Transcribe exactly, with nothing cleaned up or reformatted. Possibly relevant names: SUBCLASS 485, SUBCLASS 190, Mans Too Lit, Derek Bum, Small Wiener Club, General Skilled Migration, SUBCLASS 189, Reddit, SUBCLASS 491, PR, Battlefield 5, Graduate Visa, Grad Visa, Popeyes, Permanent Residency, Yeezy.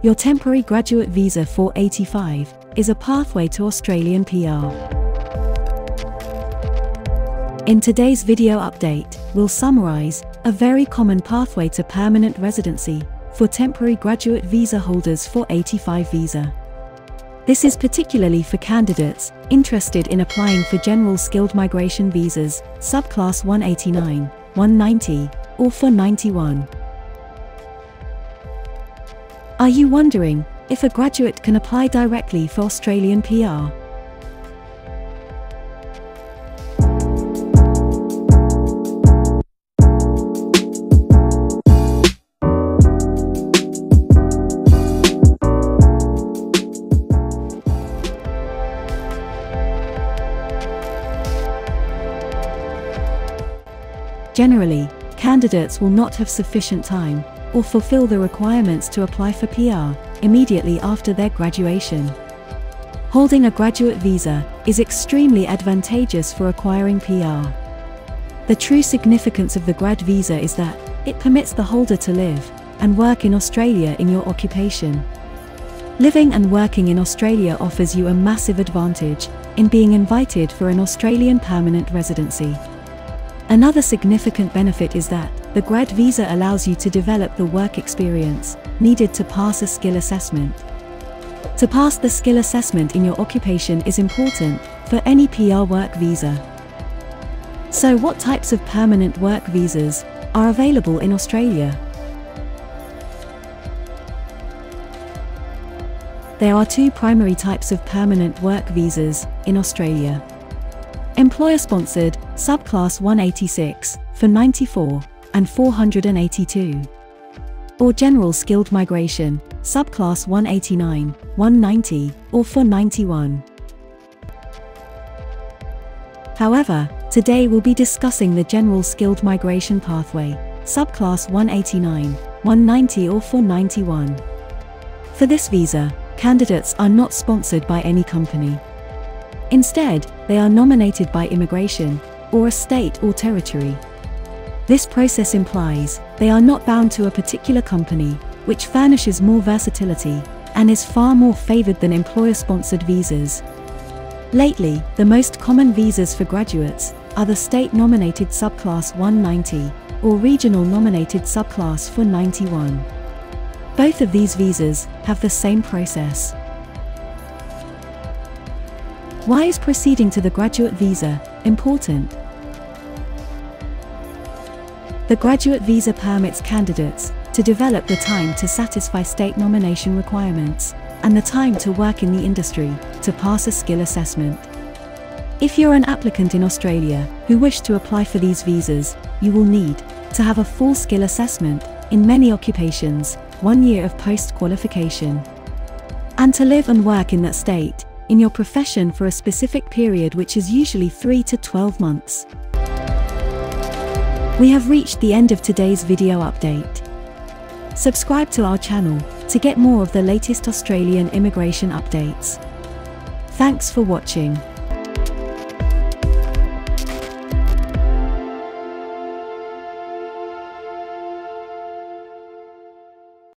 Your temporary graduate visa four eighty-five is a pathway to Australian P R. In today's video update, we'll summarise a very common pathway to permanent residency for temporary graduate visa holders four eighty-five visa. This is particularly for candidates interested in applying for general skilled migration visas, subclass one eighty-nine, one ninety, or four ninety-one. Are you wondering if a graduate can apply directly for Australian P R? Generally, candidates will not have sufficient time or fulfill the requirements to apply for P R immediately after their graduation. Holding a graduate visa is extremely advantageous for acquiring P R. The true significance of the grad visa is that it permits the holder to live and work in Australia in your occupation. Living and working in Australia offers you a massive advantage in being invited for an Australian permanent residency. Another significant benefit is that the grad visa allows you to develop the work experience needed to pass a skill assessment. To pass the skill assessment in your occupation is important for any P R work visa. So what types of permanent work visas are available in Australia? There are two primary types of permanent work visas in Australia. Employer-sponsored, subclass one eighty-six, four ninety-four, and four eighty-two. Or general skilled migration, subclass one eighty-nine, one ninety, or four ninety-one. However, today we'll be discussing the general skilled migration pathway, subclass one eighty-nine, one ninety, or four ninety-one. For this visa, candidates are not sponsored by any company. Instead, they are nominated by immigration, or a state or territory. This process implies they are not bound to a particular company, which furnishes more versatility, and is far more favoured than employer-sponsored visas. Lately, the most common visas for graduates are the state-nominated subclass one ninety, or regional-nominated subclass four ninety-one. Both of these visas have the same process. Why is proceeding to the graduate visa important? The graduate visa permits candidates to develop the time to satisfy state nomination requirements and the time to work in the industry to pass a skill assessment. If you're an applicant in Australia who wish to apply for these visas, you will need to have a full skill assessment in many occupations, one year of post-qualification, and to live and work in that state in your profession for a specific period, which is usually three to twelve months. We have reached the end of today's video update. Subscribe to our channel to get more of the latest Australian immigration updates. Thanks for watching.